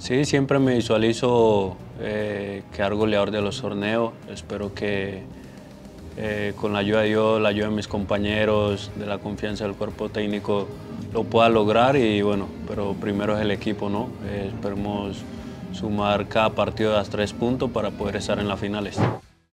Sí, siempre me visualizo que hago goleador de los torneos. Espero que con la ayuda de Dios, la ayuda de mis compañeros, de la confianza del cuerpo técnico, lo pueda lograr. Y bueno, pero primero es el equipo, ¿no? Esperemos sumar cada partido de las 3 puntos para poder estar en las finales.